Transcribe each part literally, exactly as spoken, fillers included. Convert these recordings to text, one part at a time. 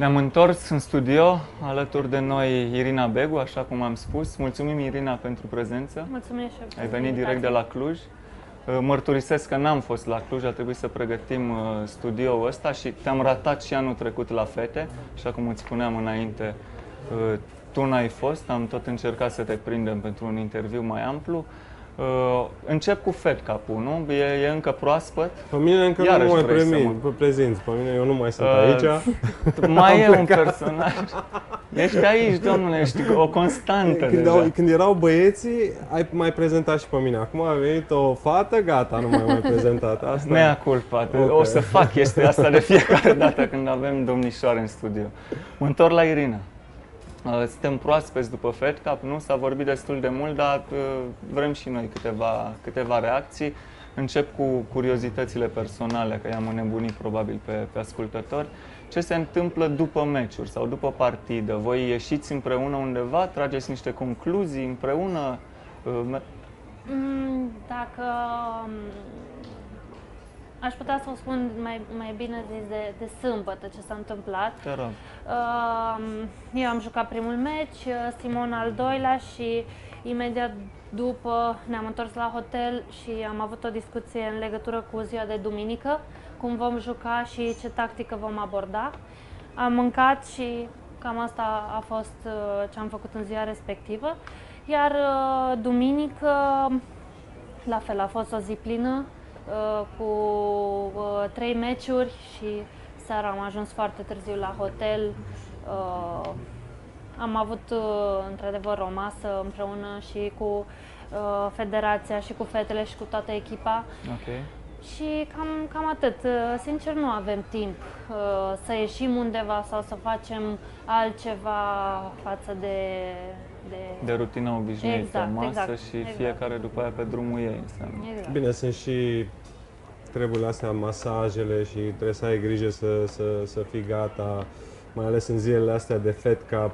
Ne-am întors în studio, alături de noi Irina Begu, așa cum am spus. Mulțumim, Irina, pentru prezență. Mulțumim și eu. Ai venit direct de la Cluj. Mărturisesc că n-am fost la Cluj, a trebuit să pregătim studioul ăsta și te-am ratat și anul trecut la fete. Așa cum îți spuneam înainte, tu n-ai fost, am tot încercat să te prindem pentru un interviu mai amplu. Uh, încep cu Fed Cup-ul, nu? E, e încă proaspăt? Pe mine încă iarăși nu mai premin, mă... prezint, pe mine eu nu mai sunt uh, aici. Mai e plecat. Un personaj. Ești aici, domnule, ești o constantă. Când, deja. Au, când erau băieții, ai mai prezentat și pe mine. Acum a venit o fată, gata, nu mai mai prezentat. Asta... Mea culpa, okay. O să fac este asta de fiecare dată când avem domnișoare în studio. Mă întorc la Irina. Suntem proaspeți după Fed Cup, nu? S-a vorbit destul de mult, dar vrem și noi câteva, câteva reacții. Încep cu curiozitățile personale, că i-am înnebunit probabil pe, pe ascultători. Ce se întâmplă după meciuri sau după partidă? Voi ieșiți împreună undeva? Trageți niște concluzii împreună? Dacă... Aș putea să o spun mai, mai bine zis de, de sâmbătă ce s-a întâmplat. Eu am jucat primul meci, Simona al doilea și imediat după ne-am întors la hotel și am avut o discuție în legătură cu ziua de duminică, cum vom juca și ce tactică vom aborda. Am mâncat și cam asta a fost ce am făcut în ziua respectivă. Iar duminică, la fel, a fost o zi plină. Cu uh, trei meciuri și seara am ajuns foarte târziu la hotel. Uh, am avut uh, într-adevăr o masă împreună și cu uh, federația și cu fetele și cu toată echipa. Okay. Și cam, cam atât. Sincer, nu avem timp uh, să ieșim undeva sau să facem altceva față de... De, de rutina obișnuită, exact, masă exact, și exact. Fiecare după aia pe drumul ei înseamnă. Exact. Bine, sunt și treburile astea, masajele și trebuie să ai grijă să, să, să fii gata, mai ales în zilele astea de Fed Cup,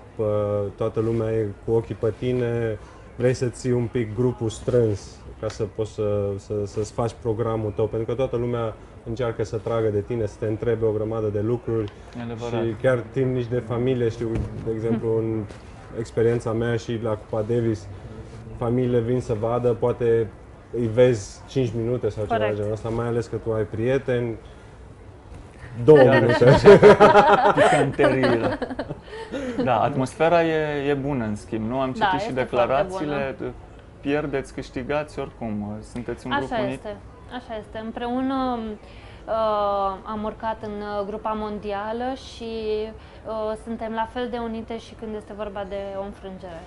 toată lumea e cu ochii pe tine, vrei să ții un pic grupul strâns ca să poți să, să, să-ți faci programul tău, pentru că toată lumea încearcă să tragă de tine, să te întrebe o grămadă de lucruri și chiar timp nici de familie, știu, de exemplu, în experiența mea și la Cupa Davis, familiile vin să vadă, poate îi vezi cinci minute sau ceva genul ăsta, mai ales că tu ai prieteni, două minute. Da, atmosfera e, e bună în schimb, nu? Am citit da, și declarațiile, pierdeți, câștigați, oricum, sunteți un grup unit. Așa este, așa este. Împreună Uh, am urcat în uh, grupa mondială și uh, suntem la fel de unite și când este vorba de o înfrângere.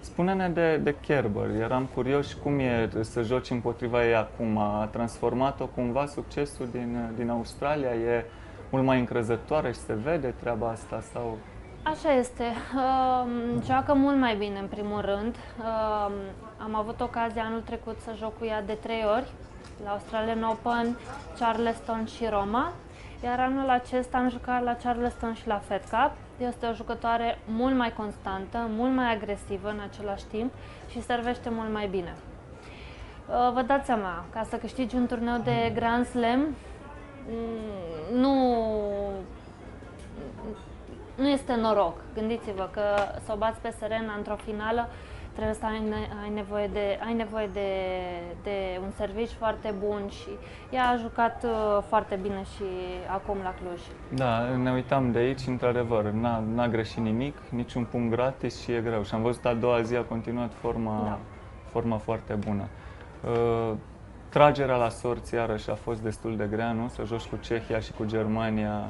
Spune-ne de, de Kerber. Eram curioși cum e să joci împotriva ei acum. A transformat-o cumva succesul din, din Australia? E mult mai încrezătoare și se vede treaba asta? Sau... Așa este. Uh, joacă mult mai bine, în primul rând. Uh, am avut ocazia anul trecut să joc cu ea de trei ori. La Australian Open, Charleston și Roma, iar anul acesta am jucat la Charleston și la Fed Cup. Este o jucătoare mult mai constantă, mult mai agresivă în același timp și servește mult mai bine. Vă dați seama, ca să câștigi un turneu de Grand Slam, nu, nu este noroc. Gândiți-vă că să o bați pe Serena într-o finală, trebuie să ai, ne- ai nevoie, de, ai nevoie de, de un serviciu foarte bun și ea a jucat uh, foarte bine și acum la Cluj. Da, ne uitam de aici, într-adevăr, n-a, n-a greșit nimic, niciun punct gratis și e greu. Și am văzut a doua zi a continuat forma, da. forma foarte bună. Uh, tragerea la sorți, iarăși, a fost destul de grea, nu? Să joci cu Cehia și cu Germania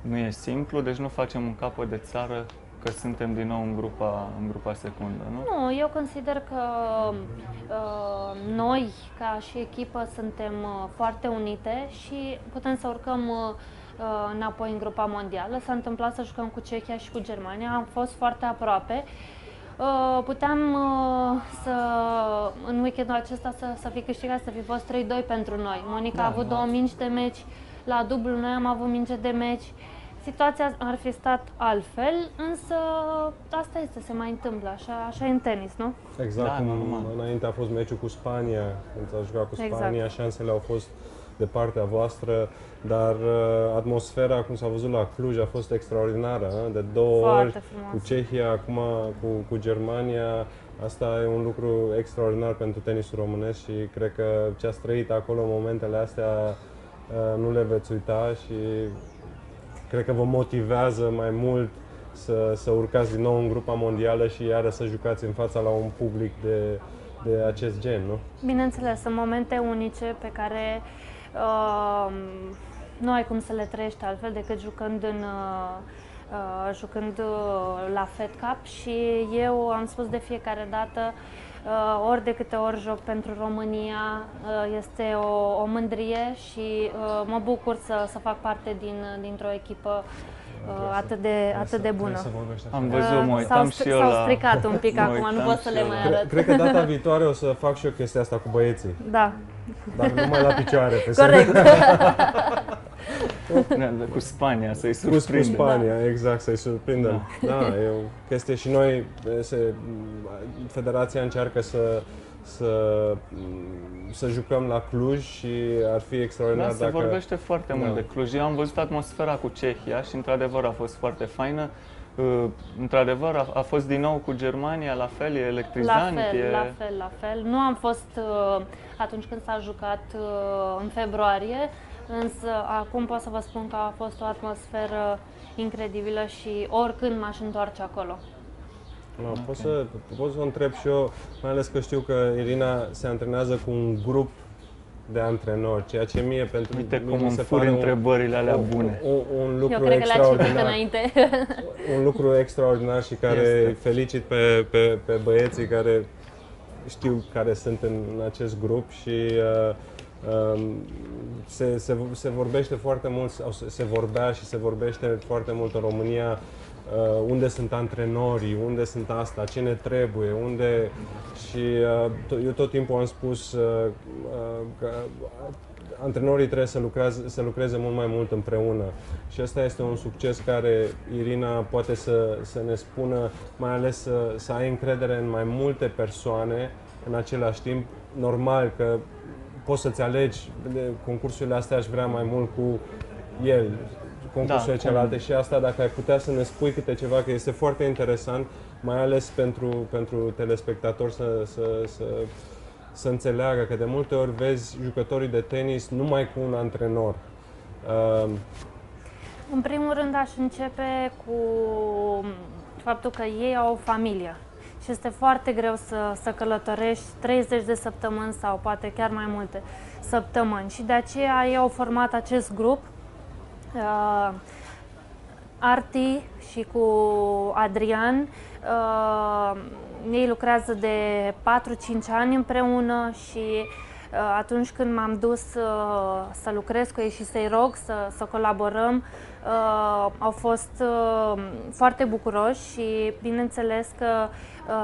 nu e simplu, deci nu facem un capăt de țară. Că suntem din nou în grupa, în grupa secundă, nu? Nu, eu consider că uh, noi, ca și echipă, suntem uh, foarte unite și putem să urcăm uh, înapoi în grupa mondială. S-a întâmplat să jucăm cu Cehia și cu Germania, am fost foarte aproape. Uh, puteam uh, să, în weekendul acesta să, să fi câștigat, să fi fost trei doi pentru noi. Monica da, a avut da. două mingi de meci, la dublu noi am avut minge de meci. Situația ar fi stat altfel, însă asta este, se mai întâmplă, așa, așa e în tenis, nu? Exact, da, cum înainte a fost meciul cu Spania, când s-a jucat cu Spania, exact. Șansele au fost de partea voastră, dar atmosfera, cum s-a văzut la Cluj, a fost extraordinară, de două Foarte ori frumos. Cu Cehia, acum cu, cu Germania. Asta e un lucru extraordinar pentru tenisul românesc și cred că ce ați trăit acolo, momentele astea, nu le veți uita și cred că vă motivează mai mult să, să urcați din nou în grupa mondială și iară să jucați în fața la un public de, de acest gen, nu? Bineînțeles, sunt momente unice pe care uh, nu ai cum să le trăiești altfel decât jucând în... Uh, Uh, jucând uh, la Fed Cup și eu am spus de fiecare dată, uh, ori de câte ori joc pentru România, uh, este o, o mândrie și uh, mă bucur să, să fac parte din, dintr-o echipă uh, atât, de, atât de bună. Am văzut, mă uitam și eu la... S-au stricat un pic acum, nu pot să le mai arăt. Cred că data viitoare o să fac și eu chestia asta cu băieții. Da. Dar numai la picioare. Corect. Cu Spania, să-i surprindem. Cu Spania, exact, să-i surprindem. Da, da e o chestie și noi, se, federația încearcă să, să, să jucăm la Cluj și ar fi extraordinar da, dacă... se vorbește foarte da. mult de Cluj. Eu am văzut atmosfera cu Cehia și într-adevăr a fost foarte faină. Într-adevăr a, a fost din nou cu Germania, la fel, e electrizant. La fel, e... la fel, la fel. Nu am fost atunci când s-a jucat în februarie. Însă acum pot să vă spun că a fost o atmosferă incredibilă și oricând m-aș întoarce acolo. No, okay. Pot să, pot să o întreb și eu, mai ales că știu că Irina se antrenează cu un grup de antrenori, ceea ce mie pentru Uite mine cum se pare întrebările alea bune. Un, un, un lucru eu cred extraordinar. Că înainte. Un lucru extraordinar și care este. Felicit pe, pe, pe băieții care știu care sunt în, în acest grup și uh, Se, se, se vorbește foarte mult, sau se, se vorbea și se vorbește foarte mult în România uh, unde sunt antrenorii, unde sunt asta, ce ne trebuie, unde... Și uh, eu tot timpul am spus uh, că antrenorii trebuie să, lucreze, să lucreze mult mai mult împreună. Și asta este un succes care Irina poate să, să ne spună, mai ales să, să ai încredere în mai multe persoane în același timp. Normal că poți să-ți alegi, de concursurile astea aș vrea mai mult cu el, concursurile da, celelalte cum... și asta, dacă ai putea să ne spui câte ceva, că este foarte interesant, mai ales pentru, pentru telespectatori să, să, să, să înțeleagă că de multe ori vezi jucătorii de tenis numai cu un antrenor. Uh... În primul rând aș începe cu faptul că ei au o familie. Și este foarte greu să, să călătorești treizeci de săptămâni sau poate chiar mai multe săptămâni. Și de aceea ei au format acest grup, uh, Arti și cu Adrian. Uh, ei lucrează de patru cinci ani împreună și uh, atunci când m-am dus uh, să lucrez cu ei și să-i rog să, să colaborăm, Uh, au fost uh, foarte bucuroși și bineînțeles că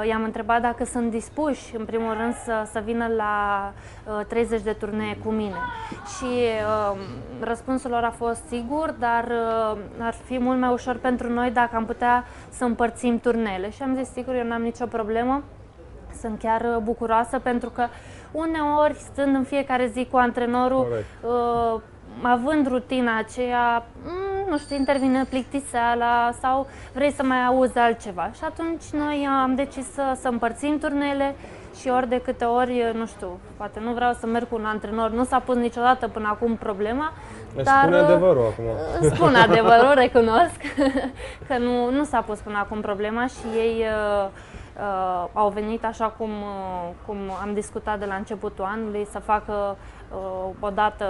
uh, i-am întrebat dacă sunt dispuși, în primul rând, să, să vină la uh, treizeci de turnee cu mine. Și uh, răspunsul lor a fost sigur, dar uh, ar fi mult mai ușor pentru noi dacă am putea să împărțim turneele. Și am zis, sigur, eu n-am nicio problemă, sunt chiar bucuroasă pentru că uneori, stând în fiecare zi cu antrenorul, uh, având rutina aceea, nu știu, intervine plictiseala sau vrei să mai auzi altceva. Și atunci noi am decis să, să împărțim turneele și ori de câte ori, nu știu, poate nu vreau să merg cu un antrenor, nu s-a pus niciodată până acum problema. Dar spune adevărul acum. Spun adevărul, recunosc că nu, nu s-a pus până acum problema și ei uh, uh, au venit așa cum, uh, cum am discutat de la începutul anului să facă odată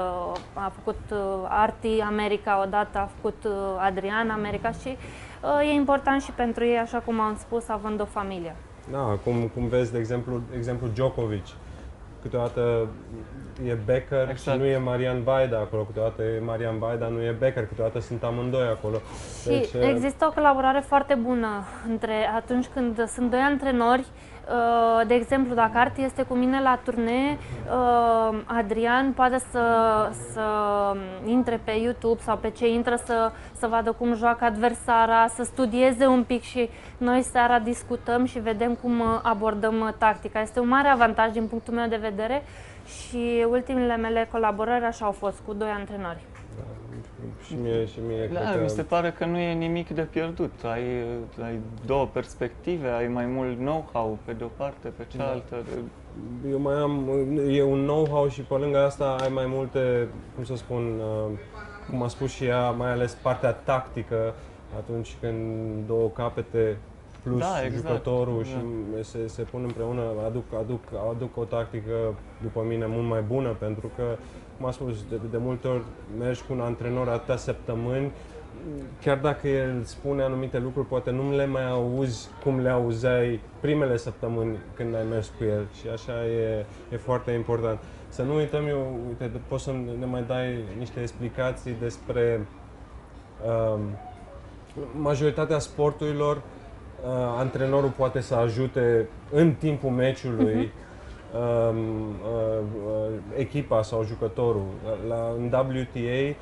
a făcut Arti America, odată a făcut Adrian America și e important și pentru ei, așa cum am spus, având o familie. Da, cum, cum vezi, de exemplu, exemplu Djokovic, câteodată e Becker exact. Și nu e Marian Vajda acolo, câteodată e Marian Vajda, nu e Becker, câteodată sunt amândoi acolo. Deci, și există o colaborare foarte bună între atunci când sunt doi antrenori. De exemplu, dacă Arti este cu mine la turnee, Adrian poate să, să intre pe YouTube sau pe ce intră să, să vadă cum joacă adversara, să studieze un pic și noi seara discutăm și vedem cum abordăm tactica. Este un mare avantaj din punctul meu de vedere și ultimele mele colaborări așa au fost, cu doi antrenori. Și mie, și mie, da, că... mi se pare că nu e nimic de pierdut. Ai, ai două perspective, ai mai mult know-how pe de-o parte, pe cealaltă. Da. Eu mai am, e un know-how și pe lângă asta ai mai multe, cum să spun, cum a spus și ea, mai ales partea tactică, atunci când două capete plus da, exact. jucătorul și da. se, se pun împreună, aduc, aduc, aduc o tactică, după mine, mult mai bună, pentru că, cum am spus, de, de multe ori mergi cu un antrenor atâtea săptămâni, chiar dacă el spune anumite lucruri, poate nu le mai auzi cum le auzeai primele săptămâni când ai mers cu el și așa e, e foarte important. Să nu uităm, eu, uite, poți să ne mai dai niște explicații despre um, majoritatea sporturilor, uh, antrenorul poate să ajute în timpul meciului uh-huh. Um, uh, uh, echipa sau jucătorul. La, în W T A,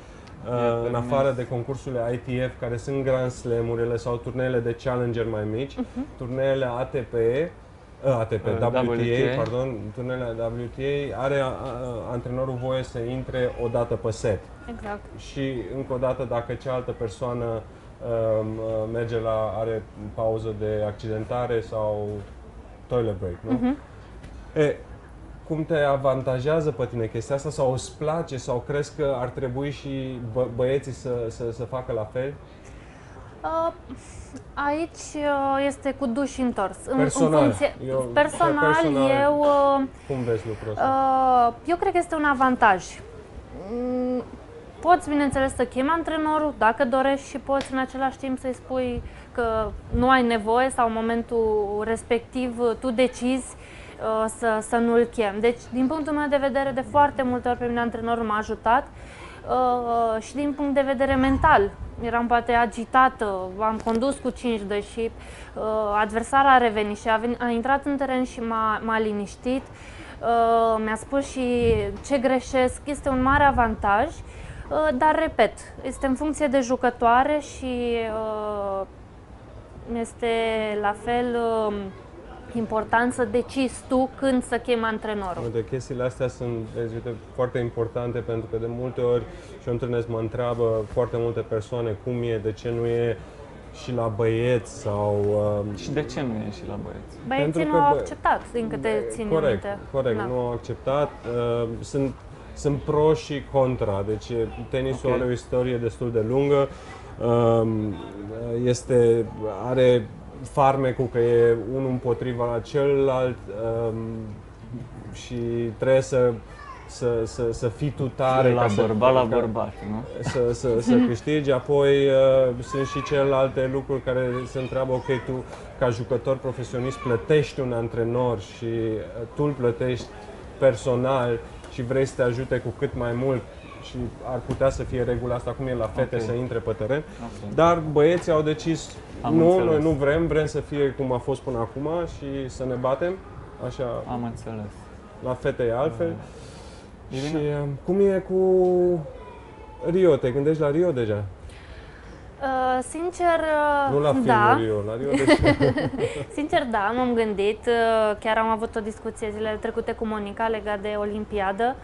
uh, în afară de concursurile I T F, care sunt Grand Slam-urile sau turneele de Challenger mai mici, uh-huh. turneele A T P, uh, A T P, uh, W T A, W T A, pardon, turneele W T A, are uh, antrenorul voie să intre o dată pe set. Exact. Și încă o dată, dacă cealaltă persoană uh, merge la, are pauză de accidentare sau toilet break, nu? Uh-huh. E, cum te avantajează pe tine chestia asta sau îți place sau crezi că ar trebui și bă băieții să, să, să facă la fel? Aici este cu duș întors. Personal, în funcție, eu, personal, personal eu, cum vezi lucrul ăsta? Eu cred că este un avantaj. Poți, bineînțeles, să chemi antrenorul dacă dorești și poți în același timp să-i spui că nu ai nevoie sau în momentul respectiv tu decizi să, să nu-l chem. Deci, din punctul meu de vedere, de foarte multe ori pe mine antrenorul m-a ajutat uh, și din punct de vedere mental. Eram poate agitată, am condus cu cinci doi și uh, adversara a revenit și a, venit, a intrat în teren și m-a liniștit. Uh, mi-a spus și ce greșesc. Este un mare avantaj, uh, dar, repet, este în funcție de jucătoare și uh, este la fel... Uh, important să decizi tu când să chemi antrenorul. Uite, chestiile astea sunt, vezi, uite, foarte importante pentru că de multe ori și eu întâlnesc, mă întreabă foarte multe persoane cum e, de ce nu e și la băieți sau... Uh, și de ce nu e și la băieți? Băieții nu au acceptat, din câte țin minte. Corect, corect, da. Nu au acceptat. Uh, sunt, sunt pro și contra, deci tenisul okay. are o istorie destul de lungă, uh, este, are... farmecul că e unul împotriva la celălalt um, și trebuie să, să, să, să fii tu tare la bărbat la bărbat, nu? Să, să, să câștigi, apoi uh, sunt și celelalte lucruri care se întreabă, ok, tu ca jucător profesionist plătești un antrenor și uh, tu îl plătești personal și vrei să te ajute cu cât mai mult și ar putea să fie regula asta, cum e la fete okay. să intre pe teren, okay. dar băieții au decis Am nu, înțeles. noi nu vrem, vrem să fie cum a fost până acum și să ne batem, așa. Am înțeles. La fete e altfel. Uh, și cum e cu Rio? Te gândești la Rio deja? Uh, sincer, uh, nu la filmul da. Rio, la Rio deja. Sincer, da, m-am gândit. Chiar am avut o discuție zilele trecute cu Monica legat de Olimpiadă.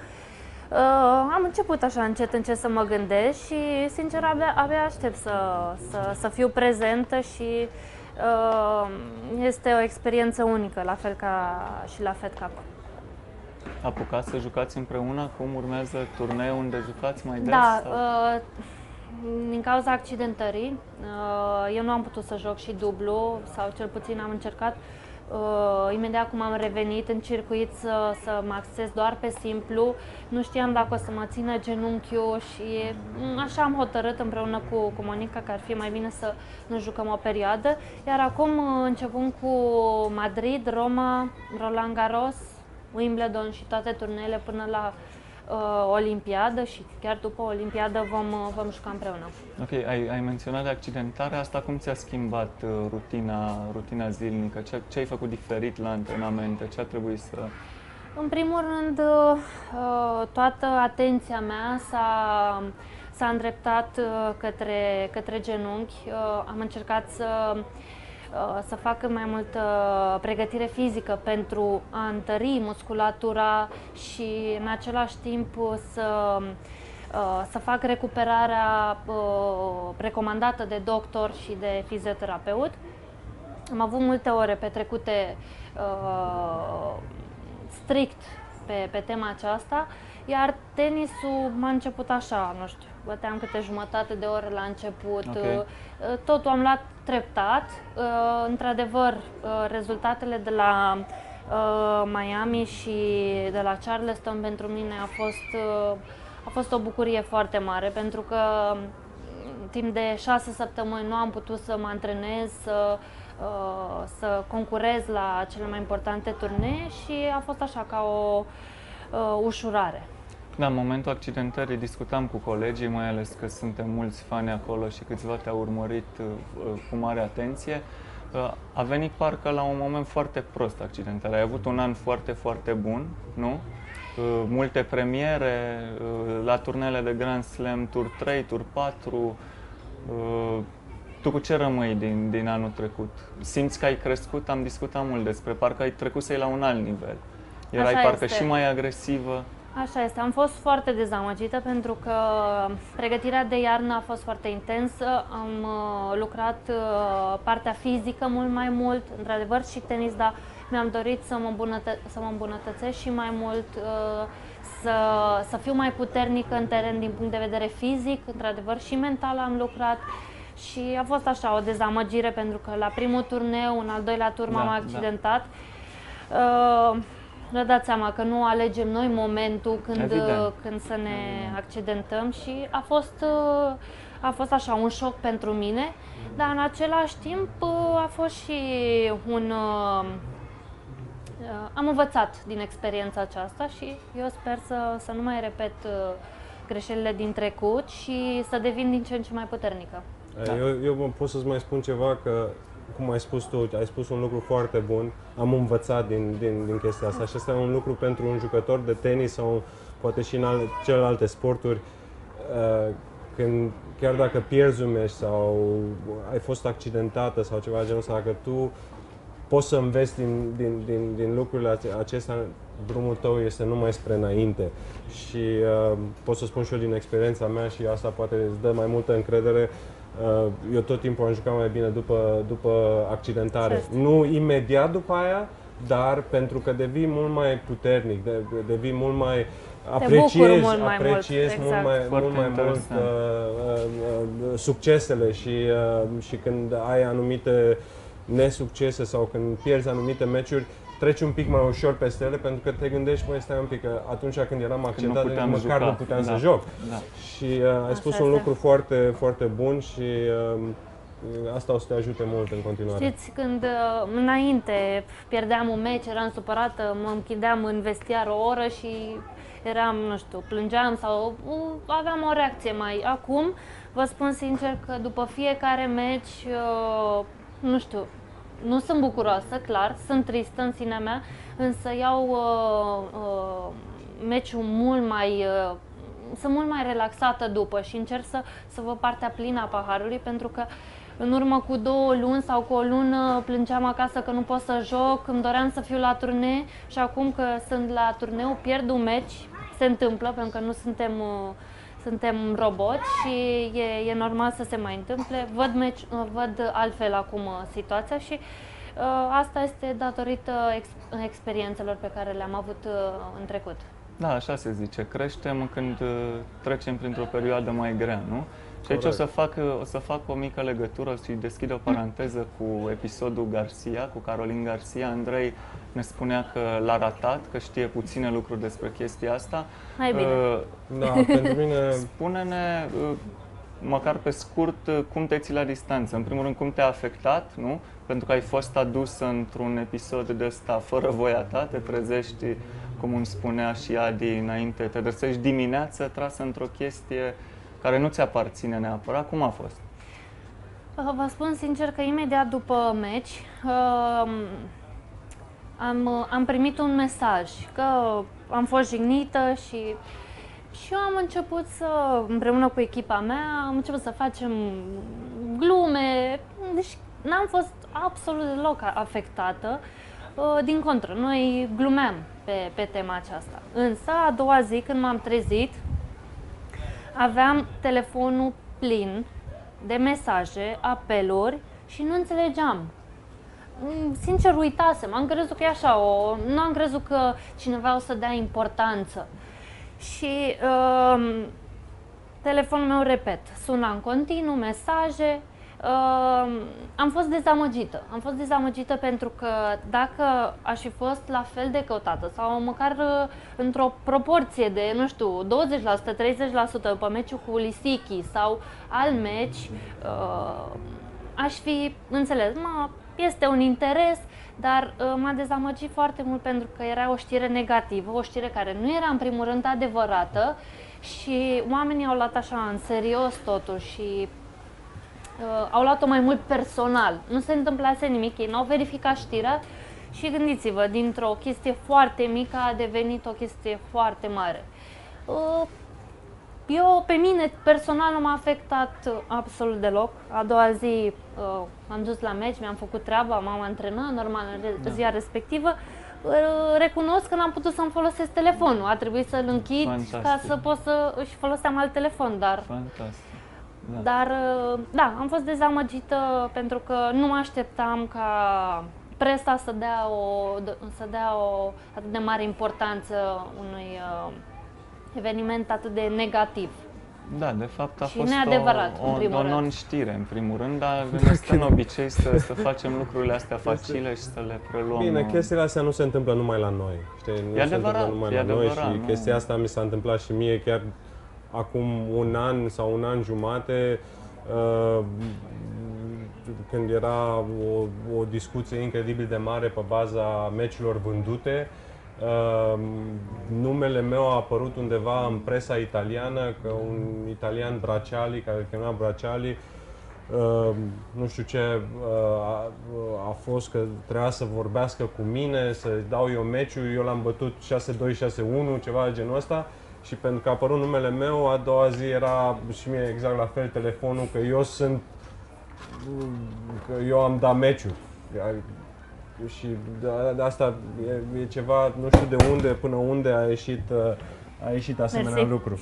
Uh, am început așa încet încet să mă gândesc și sincer abia, abia aștept să, să, să fiu prezentă și uh, este o experiență unică, la fel ca și la Fed Cup. Apucați să jucați împreună? Cum urmează turneul unde jucați mai des? Da, uh, din cauza accidentării uh, eu nu am putut să joc și dublu sau cel puțin am încercat. Uh, imediat cum am revenit în circuit să, să mă acces doar pe simplu, nu știam dacă o să mă țină genunchiul și așa am hotărât împreună cu, cu Monica că ar fi mai bine să nu jucăm o perioadă. Iar acum începând cu Madrid, Roma, Roland Garros, Wimbledon și toate turnele până la uh, Olimpiadă și chiar după Olimpiadă vom, vom juca împreună. Ok, ai, ai menționat accidentarea, asta cum ți-a schimbat uh, rutina, rutina zilnică? Ce, ce ai făcut diferit la antrenamente? Ce a trebuit să... În primul rând, uh, toată atenția mea s-a, s-a îndreptat uh, către, către genunchi. Uh, am încercat să să facă mai multă pregătire fizică pentru a întări musculatura și în același timp să, să facă recuperarea recomandată de doctor și de fizioterapeut. Am avut multe ore petrecute strict pe, pe tema aceasta, iar tenisul m-a început așa, nu știu, băteam câte jumătate de oră la început, okay. Totul am luat treptat. Într-adevăr, rezultatele de la Miami și de la Charleston pentru mine a fost, a fost o bucurie foarte mare, pentru că timp de șase săptămâni nu am putut să mă antrenez, să, să concurez la cele mai importante turnee și a fost așa ca o ușurare. Da, în momentul accidentării discutam cu colegii, mai ales că suntem mulți fani acolo și câțiva te-au urmărit cu mare atenție. A venit parcă la un moment foarte prost accidentarea. Ai avut un an foarte, foarte bun, nu? Multe premiere la turnele de Grand Slam, tur trei, tur patru. Tu cu ce rămâi din, din anul trecut? Simți că ai crescut? Am discutat mult despre, parcă ai trecut să-i la un alt nivel. Erai Așa parcă este. și mai agresivă. Așa este. Am fost foarte dezamăgită pentru că pregătirea de iarnă a fost foarte intensă. Am lucrat partea fizică mult mai mult, într-adevăr și tenis, dar mi-am dorit să mă, îmbunătă să mă îmbunătățesc și mai mult, să, să fiu mai puternică în teren din punct de vedere fizic, într-adevăr și mental am lucrat. Și a fost așa o dezamăgire pentru că la primul turneu, în al doilea tur m-am da, accidentat. Da. Uh, Ne dați seama că nu alegem noi momentul când, când să ne accidentăm și a fost, a fost așa un șoc pentru mine, dar în același timp a fost și un... Am învățat din experiența aceasta și eu sper să, să nu mai repet greșelile din trecut și să devin din ce în ce mai puternică. Da. Eu, eu pot să-ți mai spun ceva că... Cum ai spus tu, ai spus un lucru foarte bun, am învățat din, din, din chestia asta și asta e un lucru pentru un jucător de tenis sau poate și în al, celelalte sporturi, uh, când chiar dacă pierzi un meci sau ai fost accidentată sau ceva genul ăsta, dacă tu poți să înveți din, din, din, din lucrurile acestea, drumul tău este numai spre înainte și uh, pot să spun și eu din experiența mea și asta poate îți dă mai multă încredere. Eu tot timpul am jucat mai bine după, după accidentare. Nu imediat după aia, dar pentru că devii mult mai puternic, de, devii mult mai... apreciezi mult mai apreciezi mult, exact. mult mai, mult mai mult uh, uh, succesele și, uh, și când ai anumite nesuccese sau când pierzi anumite meciuri, treci un pic mai ușor peste ele pentru că te gândești, măi, stai un pic, că atunci când eram accidentat, măcar juca. nu puteam da. să joc. Da. Și uh, ai Așa spus este. un lucru foarte, foarte bun și uh, asta o să te ajute mult în continuare. Știți, când uh, înainte pierdeam un meci, eram supărată, mă închideam în vestiar o oră și eram, nu știu, plângeam sau uh, aveam o reacție mai... Acum, vă spun sincer că după fiecare meci, uh, nu știu, nu sunt bucuroasă, clar, sunt tristă în sinea mea, însă iau uh, uh, meciul mult mai... Uh, sunt mult mai relaxată după și încerc să, să văd partea plină a paharului, pentru că în urmă cu două luni sau cu o lună plângeam acasă că nu pot să joc, îmi doream să fiu la turnee și acum că sunt la turneu, pierd un meci, se întâmplă, pentru că nu suntem... Uh, Suntem roboți și e, e normal să se mai întâmple. Văd, meci, văd altfel acum situația și uh, asta este datorită ex, experiențelor pe care le-am avut uh, în trecut. Da, așa se zice. Creștem când uh, trecem printr-o perioadă mai grea, nu? Și aici o să, fac, o să fac o mică legătură și deschid o paranteză cu episodul Garcia, cu Caroline Garcia. Andrei ne spunea că l-a ratat, că știe puține lucruri despre chestia asta. Hai bine. Uh, da, pentru mine... Spune-ne, uh, măcar pe scurt, uh, cum te ții la distanță. În primul rând, cum te-a afectat, nu? Pentru că ai fost adusă într-un episod de ăsta fără voia ta, te trezești, cum îmi spunea și Adi înainte, te trezești dimineață trasă într-o chestie care nu ți aparține neapărat. Cum a fost? Vă spun sincer că imediat după meci am, am primit un mesaj că am fost jignită și, și eu am început să, împreună cu echipa mea, am început să facem glume, deci n-am fost absolut deloc afectată. Din contră, noi glumeam pe, pe tema aceasta. Însă, a doua zi, când m-am trezit, aveam telefonul plin de mesaje, apeluri și nu înțelegeam. Sincer, uitasem. Am crezut că e așa, o, nu am crezut că cineva o să dea importanță. Și uh, telefonul meu, repet, suna în continuu, mesaje. Uh, am fost dezamăgită. Am fost dezamăgită pentru că dacă aș fi fost la fel de căutată sau măcar uh, într-o proporție de, nu știu, douăzeci la sută, treizeci la sută după meciul cu Lisicki sau alt meci, uh, aș fi înțeles, mă, este un interes, dar uh, m-a dezamăgit foarte mult pentru că era o știre negativă, o știre care nu era în primul rând adevărată și oamenii au luat așa în serios totul și Uh, au luat-o mai mult personal. Nu se întâmplase nimic, ei n-au verificat știrea și gândiți-vă, dintr-o chestie foarte mică a devenit o chestie foarte mare. Uh, eu, pe mine, personal, nu m-a afectat absolut deloc. A doua zi uh, am dus la meci, mi-am făcut treaba, m-am antrenat, normal, în ziua respectivă. Uh, recunosc că n-am putut să-mi folosesc telefonul, a trebuit să-l închid. Fantastic. Ca să pot să își foloseam alt telefon, dar... Fantastic. Da. Dar, da, am fost dezamăgită pentru că nu așteptam ca presa să dea o, să dea o atât de mare importanță unui uh, eveniment atât de negativ. Da, de fapt a și fost o, o, o non-știre, în primul rând, dar ne stă în obicei să, să facem lucrurile astea facile și să le preluăm. Bine, chestiile astea nu se întâmplă numai la noi, știi? Nu e se adevărat, numai la adevărat, noi și nu. Chestia asta mi s-a întâmplat și mie chiar acum un an sau un an jumate, uh, când era o, o discuție incredibil de mare pe baza meciurilor vândute, uh, numele meu a apărut undeva în presa italiană, că un italian, Braciali, care se chema Braciali, Uh, nu știu ce uh, a, a fost, că trebuia să vorbească cu mine, să dau eu meciul, eu l-am bătut șase doi, șase unu, ceva de genul ăsta. Și pentru că a apărut numele meu, a doua zi era și mie exact la fel telefonul, că eu sunt, că eu am dat meciul. Și de asta e, e ceva, nu știu de unde până unde a ieșit, a ieșit asemenea Merci. lucru.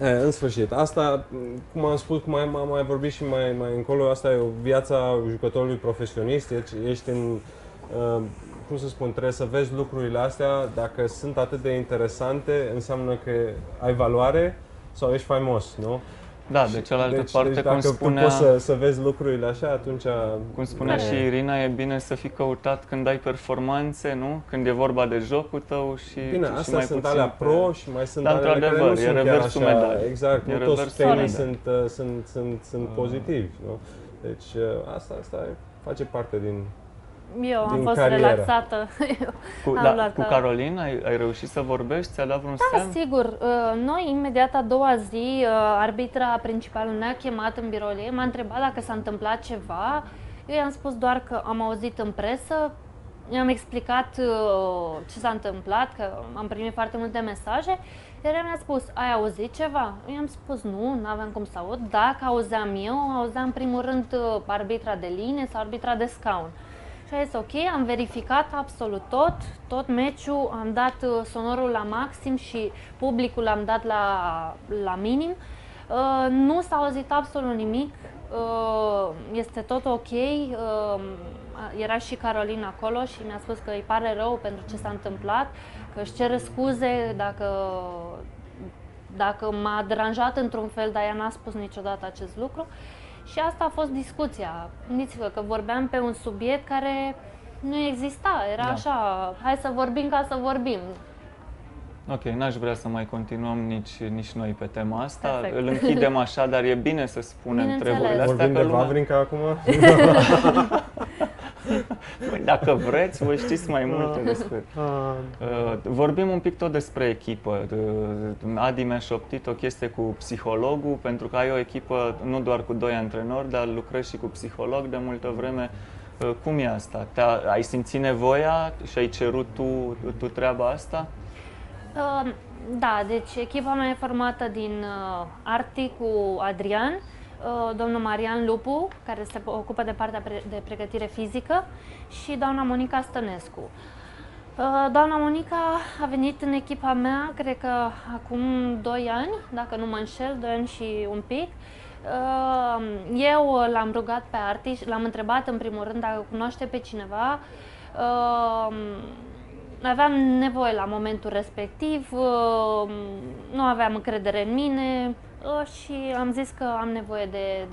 E, în sfârșit, asta, cum am spus, cum am mai vorbit și mai, mai încolo, asta e o viața jucătorului profesionist, ești în... Uh, cum să spun, trebuie să vezi lucrurile astea, dacă sunt atât de interesante, înseamnă că ai valoare sau ești faimos, nu? Da, de cealaltă deci, parte, deci, cum spunea... Dacă poți să, să vezi lucrurile așa, atunci... Cum spunea e... și Irina, e bine să fii căutat când ai performanțe, nu? Când e vorba de jocul tău și... Bine, și astea mai sunt alea pe... pro și mai sunt da, alea care nu sunt reversul chiar așa. Exact, e nu toți tenii sunt, sunt, sunt, sunt, sunt uh... pozitivi, nu? Deci asta, asta face parte din... Eu am fost cariera. relaxată. Cu, am da, luat cu Caroline ai, ai reușit să vorbești? Ți-a dat vreun da, semn? Sigur. Noi, imediat a doua zi, arbitra principală ne-a chemat în biroul ei, m-a întrebat dacă s-a întâmplat ceva. Eu i-am spus doar că am auzit în presă, i-am explicat ce s-a întâmplat, că am primit foarte multe mesaje. Iar ea mi-a spus, ai auzit ceva? Eu i-am spus, nu, nu aveam cum să aud. Dacă auzeam eu, auzeam în primul rând arbitra de linie sau arbitra de scaun. Este ok, am verificat absolut tot, tot meciul, am dat sonorul la maxim și publicul l-am dat la, la minim. Uh, nu s-a auzit absolut nimic, uh, este tot ok. Uh, era și Caroline acolo și mi-a spus că îi pare rău pentru ce s-a întâmplat, că își cere scuze dacă, dacă m-a deranjat într-un fel, dar ea n-a spus niciodată acest lucru. Și asta a fost discuția. Gândiți-vă că vorbeam pe un subiect care nu exista, era da. așa, hai să vorbim ca să vorbim. Ok, n-aș vrea să mai continuăm nici, nici noi pe tema asta. Perfect. Îl închidem așa, dar e bine să spunem treburile astea. Vorbim de Vavrinca acum? Păi, dacă vreți, vă știți mai multe despre... Uh, vorbim un pic tot despre echipă. Uh, Adi mi-a șoptit o chestie cu psihologul, pentru că ai o echipă nu doar cu doi antrenori, dar lucrezi și cu psiholog de multă vreme. Uh, cum e asta? Te-a, ai simțit nevoia și ai cerut tu, tu treaba asta? Uh, da, deci echipa mea e formată din uh, Arti cu Adrian, domnul Marian Lupu, care se ocupă de partea de pregătire fizică, și doamna Monica Stănescu. Doamna Monica a venit în echipa mea, cred că acum doi ani, dacă nu mă înșel, doi ani și un pic. Eu l-am rugat pe Arti, l-am întrebat în primul rând dacă cunoaște pe cineva. Aveam nevoie la momentul respectiv, nu aveam încredere în mine și am zis că am nevoie de, de